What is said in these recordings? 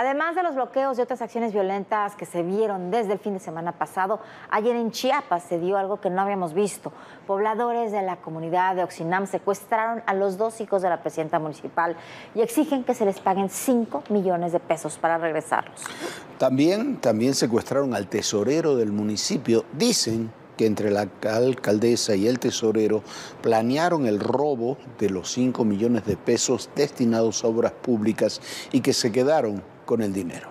Además de los bloqueos y otras acciones violentas que se vieron desde el fin de semana pasado, ayer en Chiapas se dio algo que no habíamos visto. Pobladores de la comunidad de Oxinam secuestraron a los dos hijos de la presidenta municipal y exigen que se les paguen 5 millones de pesos para regresarlos. También secuestraron al tesorero del municipio. Dicen que entre la alcaldesa y el tesorero planearon el robo de los 5 millones de pesos destinados a obras públicas y que se quedaron con el dinero.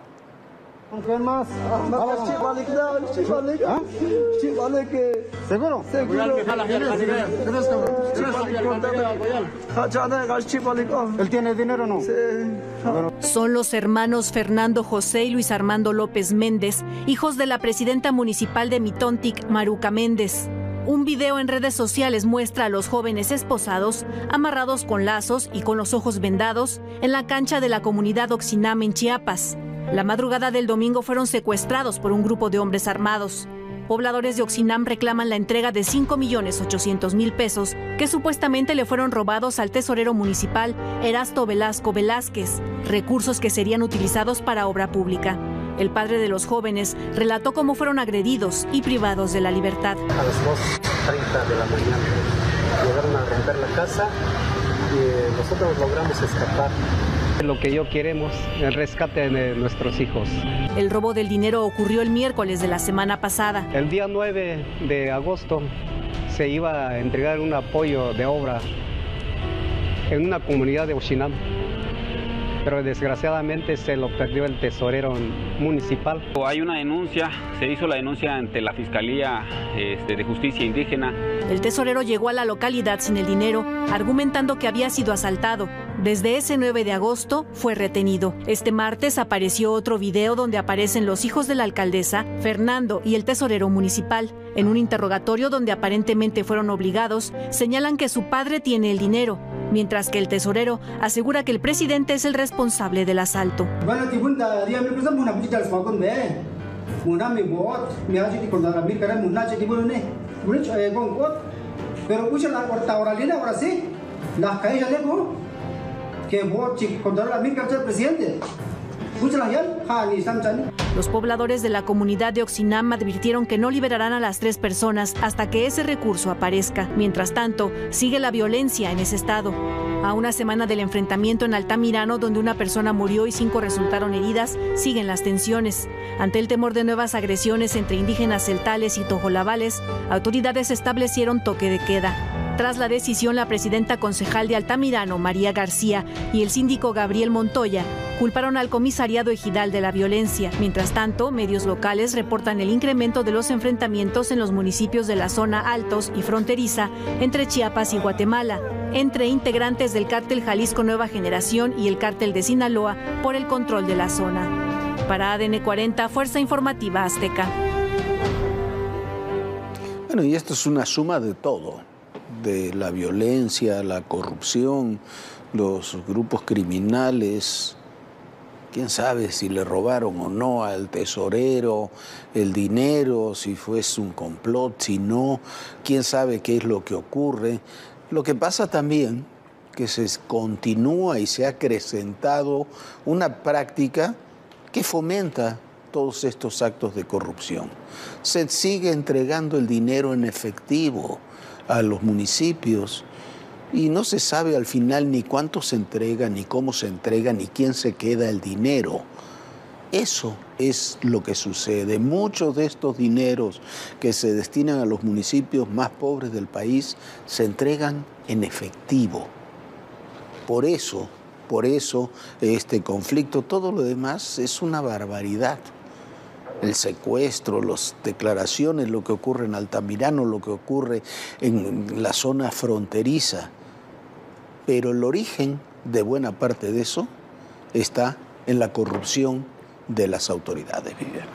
¿Seguro? ¿Él tiene dinero o no? Sí. Son los hermanos Fernando José y Luis Armando López Méndez, hijos de la presidenta municipal de Mitontic, Maruca Méndez. Un video en redes sociales muestra a los jóvenes esposados, amarrados con lazos y con los ojos vendados, en la cancha de la comunidad Oxinam en Chiapas. La madrugada del domingo fueron secuestrados por un grupo de hombres armados. Pobladores de Oxinam reclaman la entrega de 5.800.000 pesos que supuestamente le fueron robados al tesorero municipal Erasto Velasco Velázquez, recursos que serían utilizados para obra pública. El padre de los jóvenes relató cómo fueron agredidos y privados de la libertad. A las 2:30 de la mañana llegaron a romper la casa y nosotros logramos escapar. Lo que yo queremos, el rescate de nuestros hijos. El robo del dinero ocurrió el miércoles de la semana pasada. El día 9 de agosto se iba a entregar un apoyo de obra en una comunidad de Oxinam, pero desgraciadamente se lo perdió el tesorero municipal. Hay una denuncia, se hizo la denuncia ante la Fiscalía de Justicia Indígena. El tesorero llegó a la localidad sin el dinero, argumentando que había sido asaltado. Desde ese 9 de agosto fue retenido. Este martes apareció otro video donde aparecen los hijos de la alcaldesa, Fernando y el tesorero municipal. En un interrogatorio donde aparentemente fueron obligados, señalan que su padre tiene el dinero, mientras que el tesorero asegura que el presidente es el responsable del asalto. Los pobladores de la comunidad de Oxinam advirtieron que no liberarán a las 3 personas hasta que ese recurso aparezca. Mientras tanto, sigue la violencia en ese estado. A una semana del enfrentamiento en Altamirano, donde una persona murió y 5 resultaron heridas, siguen las tensiones. Ante el temor de nuevas agresiones entre indígenas celtales y tojolabales, autoridades establecieron toque de queda. Tras la decisión, la presidenta concejal de Altamirano, María García, y el síndico Gabriel Montoya culparon al comisariado ejidal de la violencia. Mientras tanto, medios locales reportan el incremento de los enfrentamientos en los municipios de la zona Altos y fronteriza entre Chiapas y Guatemala, entre integrantes del cártel Jalisco Nueva Generación y el cártel de Sinaloa por el control de la zona. Para ADN 40, Fuerza Informativa Azteca. Bueno, y esto es una suma de todo. De la violencia, la corrupción, los grupos criminales. Quién sabe si le robaron o no al tesorero el dinero, si fue un complot, si no. Quién sabe qué es lo que ocurre. Lo que pasa también que se continúa y se ha acrecentado una práctica que fomenta todos estos actos de corrupción. Se sigue entregando el dinero en efectivo a los municipios y no se sabe al final ni cuánto se entrega, ni cómo se entrega, ni quién se queda el dinero. Eso es lo que sucede. Muchos de estos dineros que se destinan a los municipios más pobres del país se entregan en efectivo. Por eso este conflicto, todo lo demás es una barbaridad. El secuestro, las declaraciones, lo que ocurre en Altamirano, lo que ocurre en la zona fronteriza. Pero el origen de buena parte de eso está en la corrupción de las autoridades, Viviana.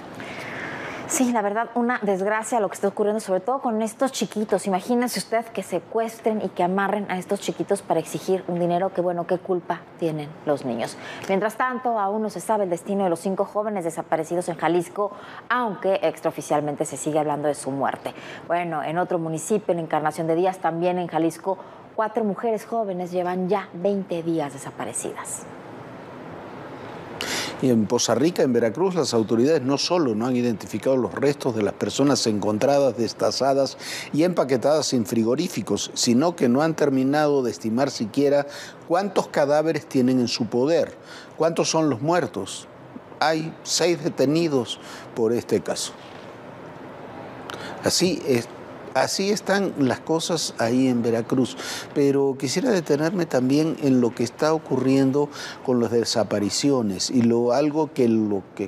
Sí, la verdad, una desgracia lo que está ocurriendo, sobre todo con estos chiquitos. Imagínense usted que secuestren y que amarren a estos chiquitos para exigir un dinero que, bueno, qué culpa tienen los niños. Mientras tanto, aún no se sabe el destino de los 5 jóvenes desaparecidos en Jalisco, aunque extraoficialmente se sigue hablando de su muerte. Bueno, en otro municipio, en Encarnación de Díaz, también en Jalisco, 4 mujeres jóvenes llevan ya 20 días desaparecidas. Y en Poza Rica, en Veracruz, las autoridades no solo no han identificado los restos de las personas encontradas, destazadas y empaquetadas en frigoríficos, sino que no han terminado de estimar siquiera cuántos cadáveres tienen en su poder, cuántos son los muertos. Hay 6 detenidos por este caso. Así están las cosas ahí en Veracruz. Pero quisiera detenerme también en lo que está ocurriendo con las desapariciones y algo que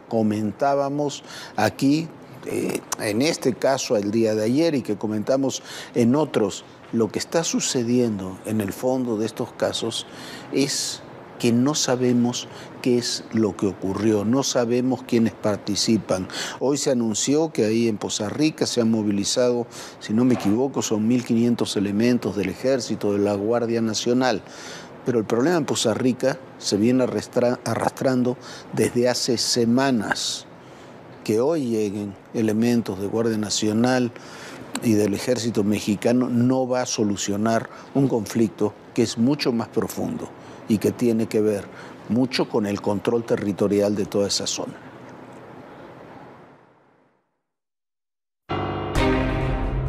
comentábamos aquí, en este caso el día de ayer, y que comentamos en otros. Lo que está sucediendo en el fondo de estos casos es que no sabemos qué es lo que ocurrió, no sabemos quiénes participan. Hoy se anunció que ahí en Poza Rica se han movilizado, si no me equivoco, son 1.500 elementos del Ejército, de la Guardia Nacional. Pero el problema en Poza Rica se viene arrastrando desde hace semanas. Que hoy lleguen elementos de Guardia Nacional y del Ejército Mexicano no va a solucionar un conflicto que es mucho más profundo y que tiene que ver mucho con el control territorial de toda esa zona.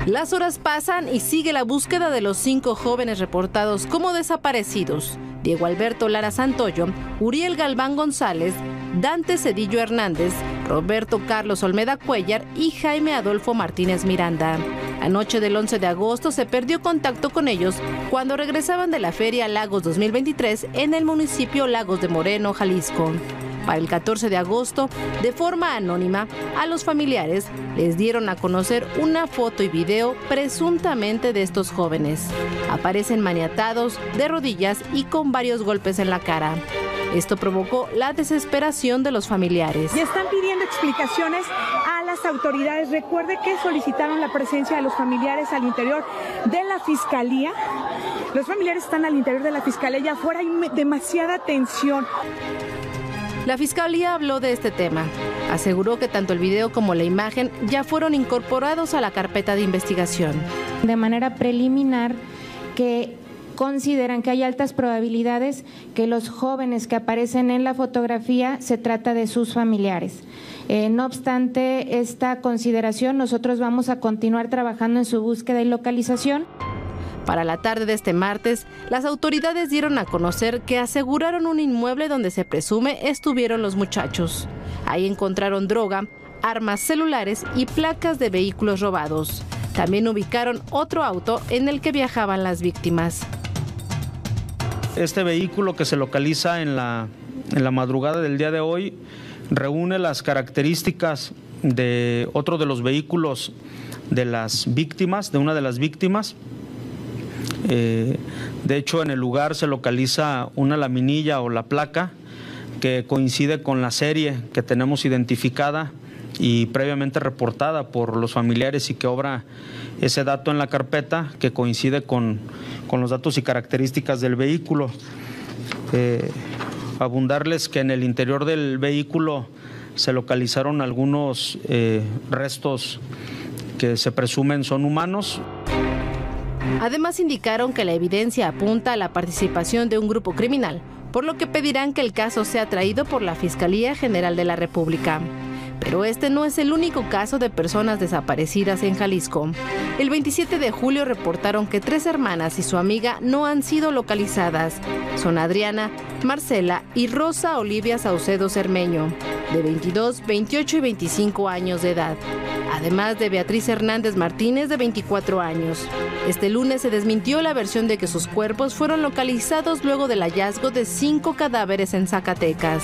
Las horas pasan y sigue la búsqueda de los 5 jóvenes reportados como desaparecidos: Diego Alberto Lara Santoyo, Uriel Galván González, Dante Cedillo Hernández, Roberto Carlos Olmeda Cuellar y Jaime Adolfo Martínez Miranda. La noche del 11 de agosto se perdió contacto con ellos cuando regresaban de la Feria Lagos 2023 en el municipio Lagos de Moreno, Jalisco. Para el 14 de agosto, de forma anónima, a los familiares les dieron a conocer una foto y video presuntamente de estos jóvenes. Aparecen maniatados, de rodillas y con varios golpes en la cara. Esto provocó la desesperación de los familiares. Y están pidiendo explicaciones a las autoridades. Recuerde que solicitaron la presencia de los familiares al interior de la Fiscalía. Los familiares están al interior de la Fiscalía y afuera hay demasiada tensión. La Fiscalía habló de este tema. Aseguró que tanto el video como la imagen ya fueron incorporados a la carpeta de investigación. De manera preliminar, que consideran que hay altas probabilidades que los jóvenes que aparecen en la fotografía se trata de sus familiares. No obstante esta consideración, nosotros vamos a continuar trabajando en su búsqueda y localización. Para la tarde de este martes, las autoridades dieron a conocer que aseguraron un inmueble donde se presume estuvieron los muchachos. Ahí encontraron droga, armas celulares y placas de vehículos robados. También ubicaron otro auto en el que viajaban las víctimas. Este vehículo, que se localiza en la madrugada del día de hoy, reúne las características de otro de los vehículos de las víctimas, de una de las víctimas. De hecho, en el lugar se localiza una laminilla o la placa que coincide con la serie que tenemos identificada y previamente reportada por los familiares, y que obra ese dato en la carpeta que coincide con los datos y características del vehículo. Abundarles que en el interior del vehículo se localizaron algunos restos que se presumen son humanos. Además, indicaron que la evidencia apunta a la participación de un grupo criminal, por lo que pedirán que el caso sea traído por la Fiscalía General de la República. Pero este no es el único caso de personas desaparecidas en Jalisco. El 27 de julio reportaron que 3 hermanas y su amiga no han sido localizadas. Son Adriana, Marcela y Rosa Olivia Saucedo Cermeño, de 22, 28 y 25 años de edad. Además de Beatriz Hernández Martínez, de 24 años. Este lunes se desmintió la versión de que sus cuerpos fueron localizados luego del hallazgo de 5 cadáveres en Zacatecas.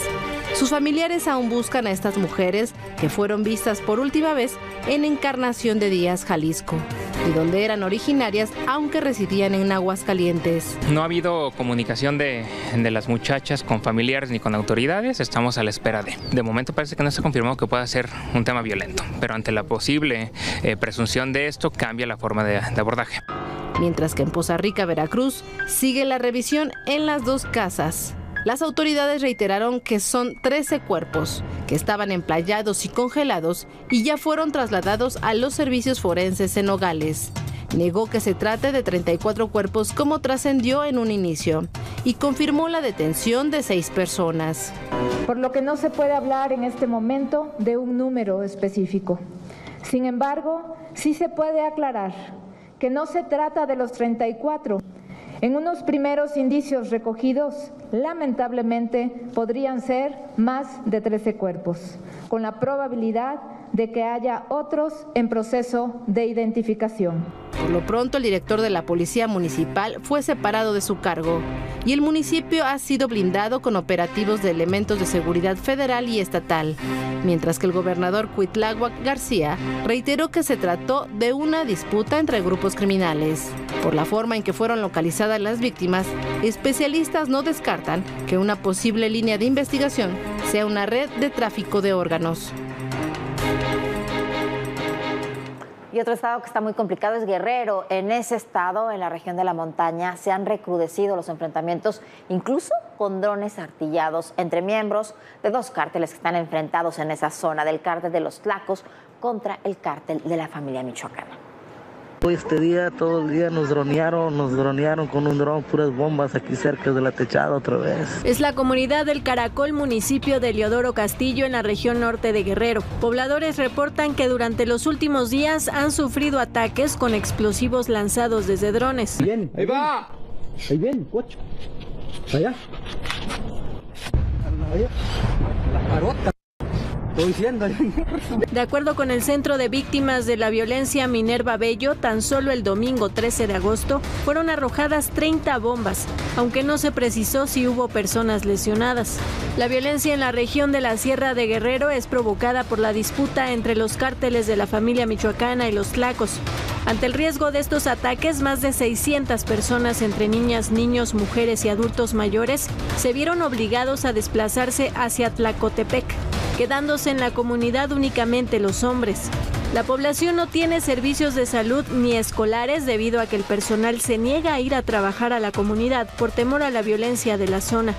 Sus familiares aún buscan a estas mujeres que fueron vistas por última vez en Encarnación de Díaz, Jalisco, de donde eran originarias, aunque residían en Aguascalientes. No ha habido comunicación de las muchachas con familiares ni con autoridades. Estamos a la espera de. De momento parece que no se ha confirmado que pueda ser un tema violento, pero ante la posible presunción de esto cambia la forma de abordaje. Mientras que en Poza Rica, Veracruz, sigue la revisión en las 2 casas. Las autoridades reiteraron que son 13 cuerpos que estaban emplayados y congelados y ya fueron trasladados a los servicios forenses en Nogales. Negó que se trate de 34 cuerpos como trascendió en un inicio y confirmó la detención de 6 personas. Por lo que no se puede hablar en este momento de un número específico. Sin embargo, sí se puede aclarar que no se trata de los 34. En unos primeros indicios recogidos, lamentablemente, podrían ser más de 13 cuerpos, con la probabilidad de que haya otros en proceso de identificación. Por lo pronto, el director de la Policía Municipal fue separado de su cargo y el municipio ha sido blindado con operativos de elementos de seguridad federal y estatal, mientras que el gobernador Cuitláhuac García reiteró que se trató de una disputa entre grupos criminales. Por la forma en que fueron localizadas las víctimas, especialistas no descartan que una posible línea de investigación sea una red de tráfico de órganos. Y otro estado que está muy complicado es Guerrero. En ese estado, en la región de la montaña, se han recrudecido los enfrentamientos, incluso con drones artillados entre miembros de dos cárteles que están enfrentados en esa zona, del cártel de los Tlacos contra el cártel de la familia michoacana. Este día, todo el día nos dronearon con un dron, puras bombas aquí cerca de la techada otra vez. Es la comunidad del Caracol, municipio de Eleodoro Castillo, en la región norte de Guerrero. Pobladores reportan que durante los últimos días han sufrido ataques con explosivos lanzados desde drones. Bien, ahí va. Ahí bien, coche. Allá. Allá. La parota. De acuerdo con el Centro de Víctimas de la Violencia Minerva Bello, tan solo el domingo 13 de agosto fueron arrojadas 30 bombas, aunque no se precisó si hubo personas lesionadas. La violencia en la región de la Sierra de Guerrero es provocada por la disputa entre los cárteles de la familia michoacana y los Tlacos. Ante el riesgo de estos ataques, más de 600 personas, entre niñas, niños, mujeres y adultos mayores, se vieron obligados a desplazarse hacia Tlacotepec, quedándose en la comunidad únicamente los hombres. La población no tiene servicios de salud ni escolares debido a que el personal se niega a ir a trabajar a la comunidad por temor a la violencia de la zona.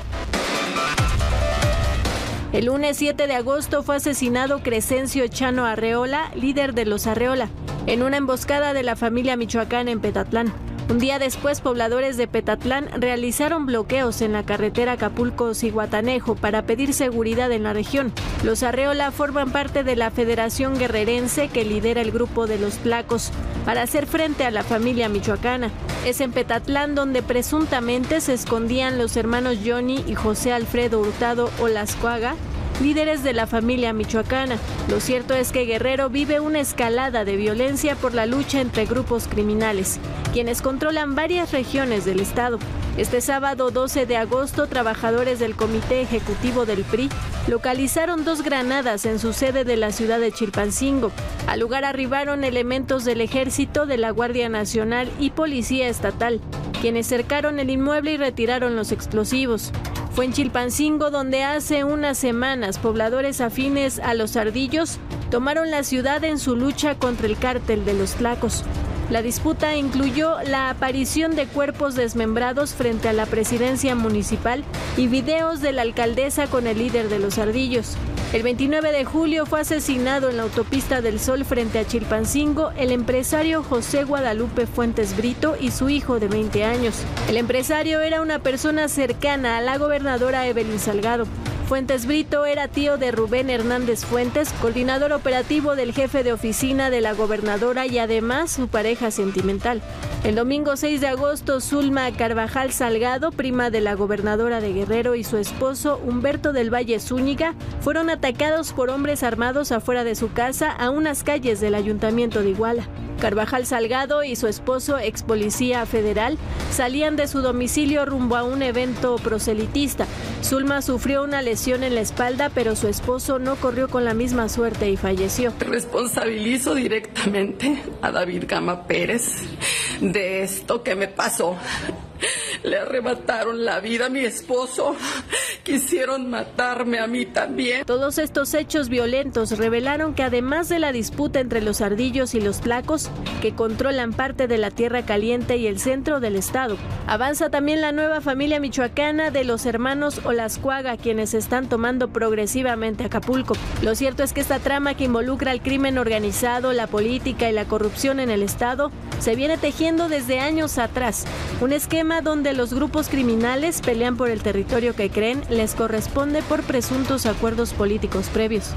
El lunes 7 de agosto fue asesinado Crescencio Chano Arreola, líder de los Arreola, en una emboscada de la familia michoacana en Petatlán. Un día después, pobladores de Petatlán realizaron bloqueos en la carretera Acapulco-Zihuatanejo para pedir seguridad en la región. Los Arreola forman parte de la Federación Guerrerense que lidera el grupo de los Tlacos para hacer frente a la familia michoacana. Es en Petatlán donde presuntamente se escondían los hermanos Johnny y José Alfredo Hurtado Olascuaga, líderes de la familia michoacana. Lo cierto es que Guerrero vive una escalada de violencia por la lucha entre grupos criminales, quienes controlan varias regiones del estado. Este sábado 12 de agosto, trabajadores del Comité Ejecutivo del PRI localizaron 2 granadas en su sede de la ciudad de Chilpancingo. Al lugar arribaron elementos del Ejército, de la Guardia Nacional y Policía Estatal, quienes cercaron el inmueble y retiraron los explosivos. Fue en Chilpancingo donde hace unas semanas pobladores afines a los Ardillos tomaron la ciudad en su lucha contra el cártel de los Tlacos. La disputa incluyó la aparición de cuerpos desmembrados frente a la presidencia municipal y videos de la alcaldesa con el líder de los Ardillos. El 29 de julio fue asesinado en la autopista del Sol frente a Chilpancingo el empresario José Guadalupe Fuentes Brito y su hijo de 20 años. El empresario era una persona cercana a la gobernadora Evelyn Salgado. Fuentes Brito era tío de Rubén Hernández Fuentes, coordinador operativo del jefe de oficina de la gobernadora y además su pareja sentimental. El domingo 6 de agosto, Zulma Carvajal Salgado, prima de la gobernadora de Guerrero, y su esposo Humberto del Valle Zúñiga fueron atacados por hombres armados afuera de su casa a unas calles del ayuntamiento de Iguala. Carvajal Salgado y su esposo, ex policía federal, salían de su domicilio rumbo a un evento proselitista. Zulma sufrió una lesión en la espalda, pero su esposo no corrió con la misma suerte y falleció. Responsabilizo directamente a David Gama Pérez de esto que me pasó. Le arrebataron la vida a mi esposo. Quisieron matarme a mí también. Todos estos hechos violentos revelaron que además de la disputa entre los Ardillos y los Tlacos, que controlan parte de la Tierra Caliente y el centro del estado, avanza también la nueva familia michoacana de los hermanos Olascuaga, quienes están tomando progresivamente Acapulco. Lo cierto es que esta trama, que involucra el crimen organizado, la política y la corrupción en el estado, se viene tejiendo desde años atrás. Un esquema donde los grupos criminales pelean por el territorio que creen les corresponde por presuntos acuerdos políticos previos.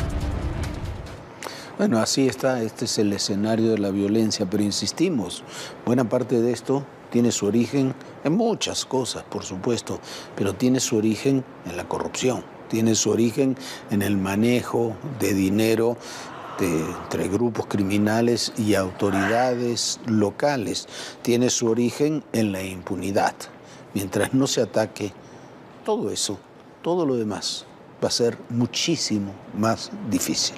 Bueno, así está, este es el escenario de la violencia, pero insistimos, buena parte de esto tiene su origen en muchas cosas, por supuesto, pero tiene su origen en la corrupción, tiene su origen en el manejo de dinero entre grupos criminales y autoridades locales, tiene su origen en la impunidad. Mientras no se ataque todo eso, todo lo demás va a ser muchísimo más difícil.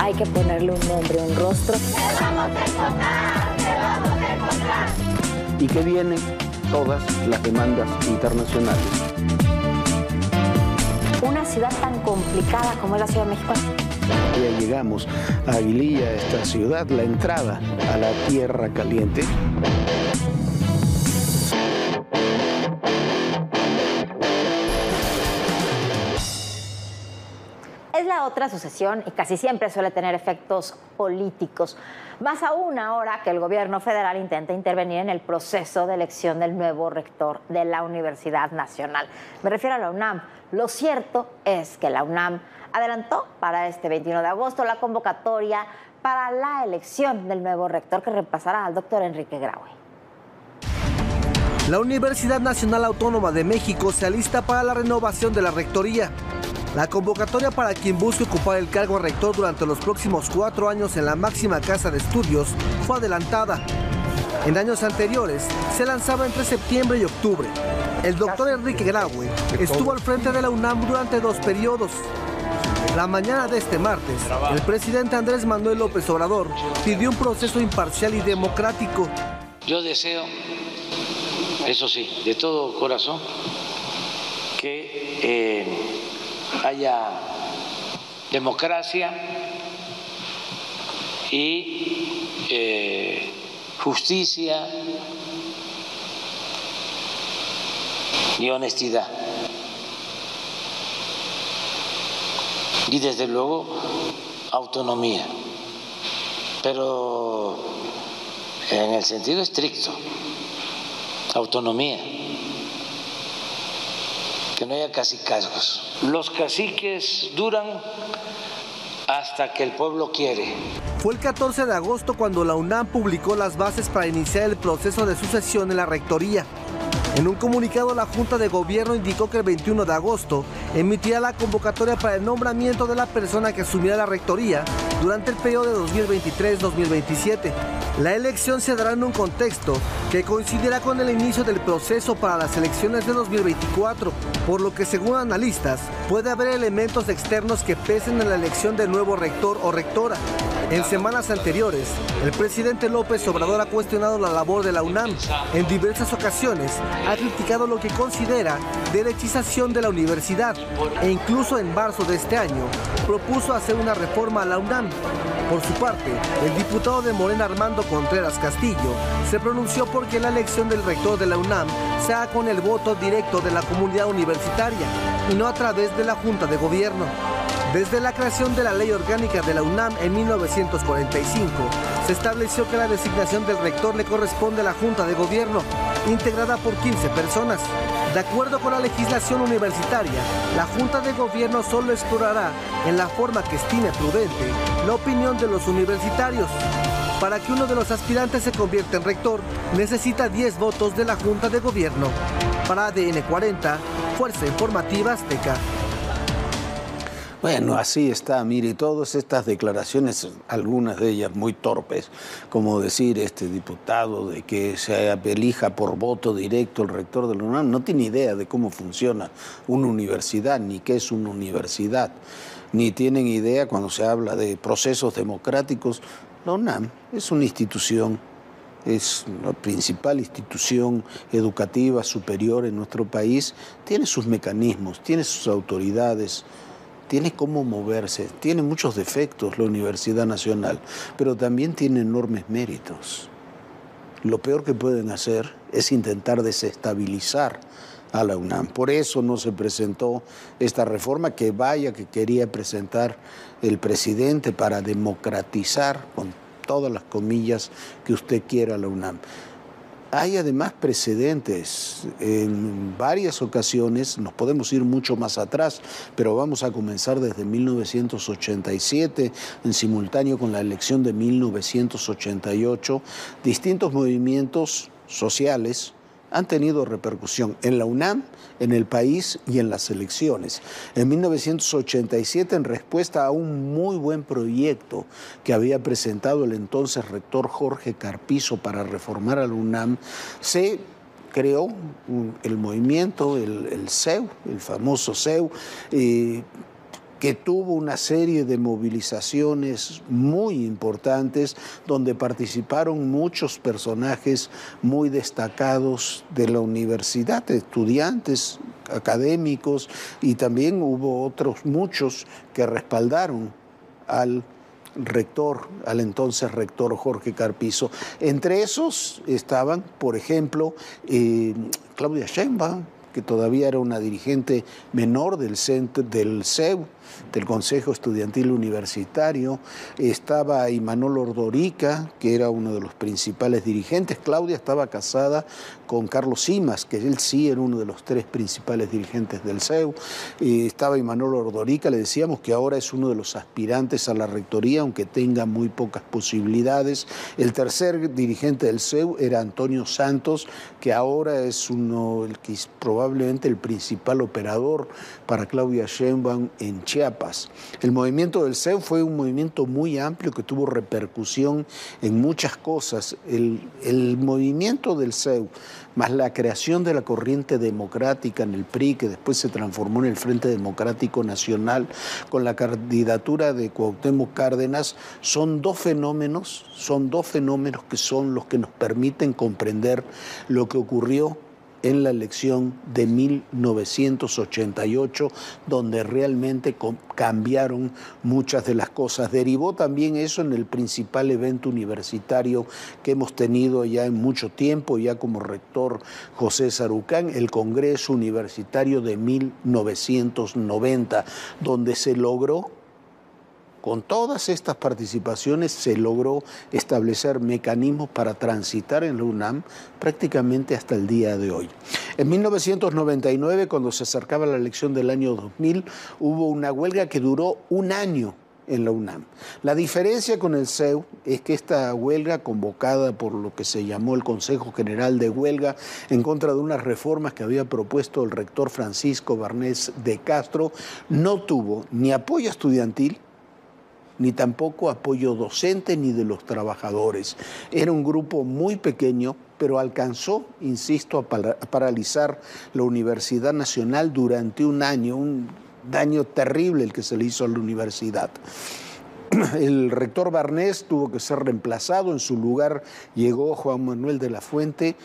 Hay que ponerle un nombre, un rostro. ¡Te vamos a encontrar! ¡Te vamos a encontrar! Y que vienen todas las demandas internacionales. Una ciudad tan complicada como es la Ciudad de México. Ya llegamos a Aguililla, esta ciudad, la entrada a la Tierra Caliente. Otra sucesión y casi siempre suele tener efectos políticos. Más aún ahora que el gobierno federal intenta intervenir en el proceso de elección del nuevo rector de la Universidad Nacional. Me refiero a la UNAM. Lo cierto es que la UNAM adelantó para este 21 de agosto la convocatoria para la elección del nuevo rector que reemplazará al doctor Enrique Graue. La Universidad Nacional Autónoma de México se alista para la renovación de la rectoría. La convocatoria para quien busque ocupar el cargo rector durante los próximos 4 años en la máxima casa de estudios fue adelantada. En años anteriores se lanzaba entre septiembre y octubre. El doctor Enrique Graue estuvo al frente de la UNAM durante 2 periodos. La mañana de este martes, el presidente Andrés Manuel López Obrador pidió un proceso imparcial y democrático. Yo deseo, eso sí, de todo corazón, que haya democracia y justicia y honestidad. Y desde luego autonomía, pero en el sentido estricto, autonomía. Que no haya cacicazgos. Los caciques duran hasta que el pueblo quiere. Fue el 14 de agosto cuando la UNAM publicó las bases para iniciar el proceso de sucesión en la rectoría. En un comunicado, la Junta de Gobierno indicó que el 21 de agosto emitirá la convocatoria para el nombramiento de la persona que asumirá la rectoría durante el periodo de 2023-2027. La elección se dará en un contexto que coincidirá con el inicio del proceso para las elecciones de 2024, por lo que, según analistas, puede haber elementos externos que pesen en la elección del nuevo rector o rectora. En semanas anteriores, el presidente López Obrador ha cuestionado la labor de la UNAM. En diversas ocasiones ha criticado lo que considera derechización de la universidad e incluso en marzo de este año propuso hacer una reforma a la UNAM. Por su parte, el diputado de Morena Armando Contreras Castillo se pronunció porque la elección del rector de la UNAM sea con el voto directo de la comunidad universitaria y no a través de la Junta de Gobierno. Desde la creación de la Ley Orgánica de la UNAM en 1945, se estableció que la designación del rector le corresponde a la Junta de Gobierno, integrada por 15 personas. De acuerdo con la legislación universitaria, la Junta de Gobierno solo explorará, en la forma que estime prudente, la opinión de los universitarios. Para que uno de los aspirantes se convierta en rector, necesita 10 votos de la Junta de Gobierno. Para ADN 40, Fuerza Informativa Azteca. Bueno, así está, mire, todas estas declaraciones, algunas de ellas muy torpes, como decir este diputado de que se elija por voto directo el rector de la UNAM, no tiene idea de cómo funciona una universidad, ni qué es una universidad, ni tienen idea cuando se habla de procesos democráticos. La UNAM es una institución, es la principal institución educativa superior en nuestro país, tiene sus mecanismos, tiene sus autoridades, tiene cómo moverse, tiene muchos defectos la Universidad Nacional, pero también tiene enormes méritos. Lo peor que pueden hacer es intentar desestabilizar a la UNAM. Por eso no se presentó esta reforma que quería presentar el presidente para democratizar con todas las comillas que usted quiera a la UNAM. Hay además precedentes. En varias ocasiones, nos podemos ir mucho más atrás, pero vamos a comenzar desde 1987, en simultáneo con la elección de 1988, distintos movimientos sociales han tenido repercusión en la UNAM, en el país y en las elecciones. En 1987, en respuesta a un muy buen proyecto que había presentado el entonces rector Jorge Carpizo para reformar a la UNAM, se creó el movimiento, el CEU, el famoso CEU, que tuvo una serie de movilizaciones muy importantes donde participaron muchos personajes muy destacados de la universidad, estudiantes, académicos, y también hubo otros muchos que respaldaron al rector, al entonces rector Jorge Carpizo. Entre esos estaban, por ejemplo, Claudia Sheinbaum, que todavía era una dirigente menor del CEU, del Consejo Estudiantil Universitario. Estaba Imanol Ordorica, que era uno de los principales dirigentes. Claudia estaba casada con Carlos Simas, que él sí era uno de los tres principales dirigentes del CEU. Estaba Imanol Ordorica, le decíamos, que ahora es uno de los aspirantes a la rectoría, aunque tenga muy pocas posibilidades. El tercer dirigente del CEU era Antonio Santos, que ahora es probablemente el principal operador para Claudia Sheinbaum en Chiapas. El movimiento del CEU fue un movimiento muy amplio que tuvo repercusión en muchas cosas. El movimiento del CEU, más la creación de la corriente democrática en el PRI, que después se transformó en el Frente Democrático Nacional, con la candidatura de Cuauhtémoc Cárdenas, son dos fenómenos que son los que nos permiten comprender lo que ocurrió en la elección de 1988, donde realmente cambiaron muchas de las cosas. Derivó también eso en el principal evento universitario que hemos tenido ya en mucho tiempo, ya como rector José Sarucán, el Congreso Universitario de 1990, donde se logró, con todas estas participaciones, se logró establecer mecanismos para transitar en la UNAM prácticamente hasta el día de hoy. En 1999, cuando se acercaba la elección del año 2000, hubo una huelga que duró un año en la UNAM. La diferencia con el CEU es que esta huelga, convocada por lo que se llamó el Consejo General de Huelga, en contra de unas reformas que había propuesto el rector Francisco Barnés de Castro, no tuvo ni apoyo estudiantil, ni tampoco apoyo docente ni de los trabajadores. Era un grupo muy pequeño, pero alcanzó, insisto, a paralizar la Universidad Nacional durante un daño terrible el que se le hizo a la universidad. El rector Barnés tuvo que ser reemplazado. En su lugar llegó Juan Ramón de la Fuente,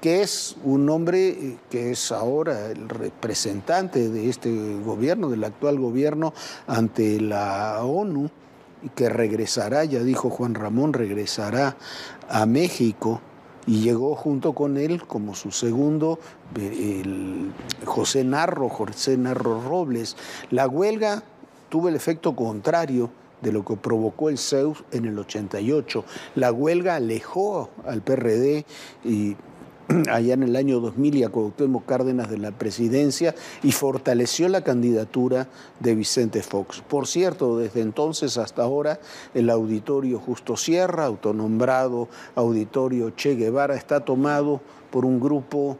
que es un hombre que es ahora el representante de este gobierno, del actual gobierno, ante la ONU, y que regresará, ya dijo Juan Ramón, regresará a México. Y llegó junto con él, como su segundo, José Narro Robles. La huelga tuvo el efecto contrario de lo que provocó el CEU en el 88. La huelga alejó al PRD allá en el año 2000 y a Cuauhtémoc Cárdenas de la presidencia, y fortaleció la candidatura de Vicente Fox. Por cierto, desde entonces hasta ahora, el auditorio Justo Sierra, autonombrado auditorio Che Guevara, está tomado por un grupo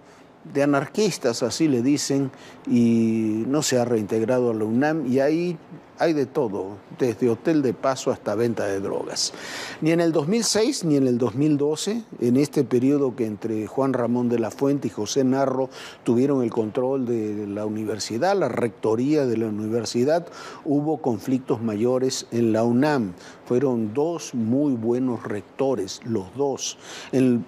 de anarquistas, así le dicen, y no se ha reintegrado a la UNAM, y ahí hay de todo, desde hotel de paso hasta venta de drogas. Ni en el 2006 ni en el 2012, en este periodo que entre Juan Ramón de la Fuente y José Narro tuvieron el control de la universidad, la rectoría de la universidad, hubo conflictos mayores en la UNAM. Fueron dos muy buenos rectores, los dos.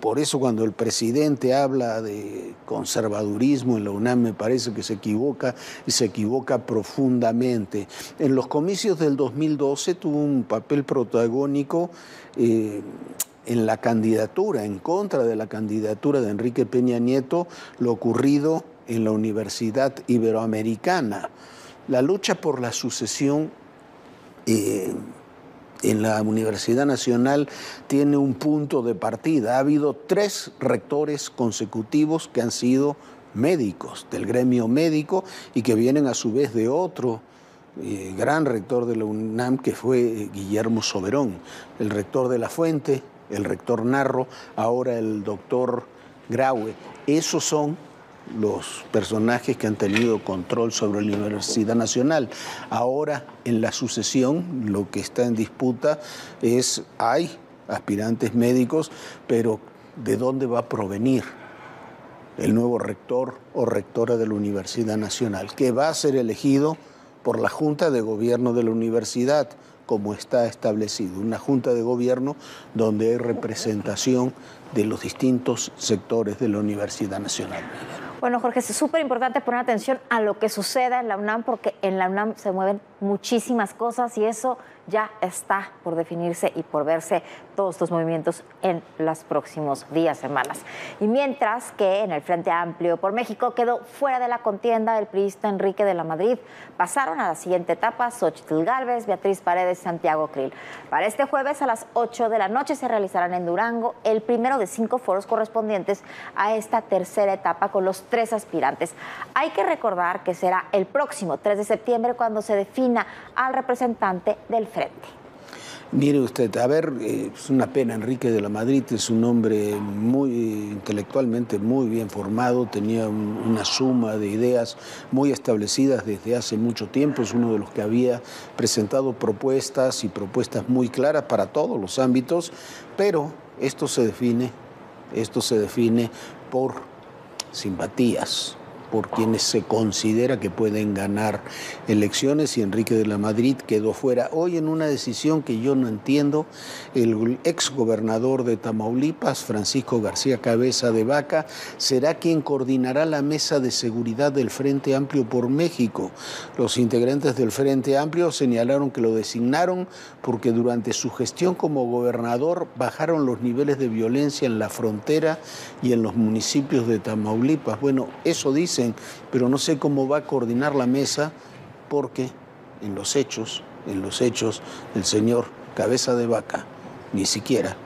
Por eso, cuando el presidente habla de conservadurismo en la UNAM, me parece que se equivoca, y se equivoca profundamente. En los comicios del 2012 tuvo un papel protagónico en la candidatura, en contra de la candidatura de Enrique Peña Nieto, lo ocurrido en la Universidad Iberoamericana. La lucha por la sucesión en la Universidad Nacional tiene un punto de partida. Ha habido 3 rectores consecutivos que han sido médicos, del gremio médico, y que vienen a su vez de otro gran rector de la UNAM, que fue Guillermo Soberón, el rector de La Fuente, el rector Narro, ahora el doctor Graue. Esos son los personajes que han tenido control sobre la Universidad Nacional. Ahora, en la sucesión, lo que está en disputa es, hay aspirantes médicos, pero ¿de dónde va a provenir el nuevo rector o rectora de la Universidad Nacional? Que va a ser elegido por la Junta de Gobierno de la Universidad, como está establecido, una Junta de Gobierno donde hay representación de los distintos sectores de la Universidad Nacional. Bueno, Jorge, es súper importante poner atención a lo que suceda en la UNAM, porque en la UNAM se mueven muchísimas cosas y eso ya está por definirse y por verse todos estos movimientos en los próximos días, semanas. Y mientras que en el Frente Amplio por México quedó fuera de la contienda el priista Enrique de la Madrid, pasaron a la siguiente etapa Xóchitl Gálvez, Beatriz Paredes, Santiago Krill. Para este jueves a las 8:00 p.m. se realizarán en Durango el primero de 5 foros correspondientes a esta tercera etapa con los 3 aspirantes. Hay que recordar que será el próximo 3 de septiembre cuando se defina al representante del frente. Mire usted, a ver, es una pena, Enrique de la Madrid es un hombre muy intelectualmente muy bien formado, tenía una suma de ideas muy establecidas desde hace mucho tiempo, es uno de los que había presentado propuestas y propuestas muy claras para todos los ámbitos, pero esto se define por simpatías, por quienes se considera que pueden ganar elecciones, y Enrique de la Madrid quedó fuera. Hoy, en una decisión que yo no entiendo, el exgobernador de Tamaulipas, Francisco García Cabeza de Vaca, será quien coordinará la mesa de seguridad del Frente Amplio por México. Los integrantes del Frente Amplio señalaron que lo designaron porque durante su gestión como gobernador bajaron los niveles de violencia en la frontera y en los municipios de Tamaulipas. Bueno, eso dice, pero no sé cómo va a coordinar la mesa, porque en los hechos, el señor Cabeza de Vaca ni siquiera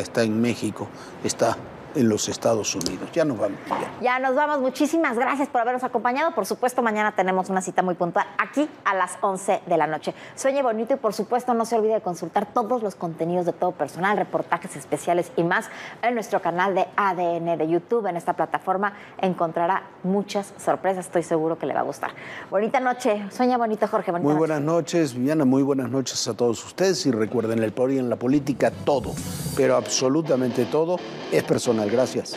está en México, está en los Estados Unidos. Ya nos vamos. Ya nos vamos. Muchísimas gracias por habernos acompañado. Por supuesto, mañana tenemos una cita muy puntual aquí a las 11:00 p.m. Sueñe bonito y, por supuesto, no se olvide de consultar todos los contenidos de Todo Personal, reportajes especiales y más en nuestro canal de ADN de YouTube. En esta plataforma encontrará muchas sorpresas. Estoy seguro que le va a gustar. Bonita noche. Sueña bonito, Jorge. Bonita noche. Muy buenas noches, Viviana. Muy buenas noches a todos ustedes. Y recuerden, el poder y en la política todo, pero absolutamente todo es personal. Gracias.